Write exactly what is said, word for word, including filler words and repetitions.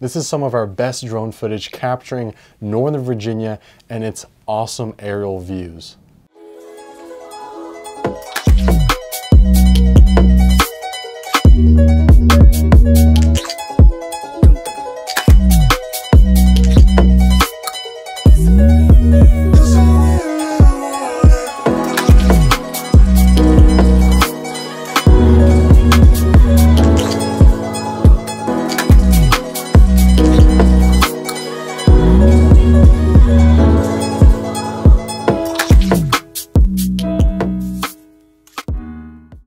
This is some of our best drone footage capturing Northern Virginia and its awesome aerial views.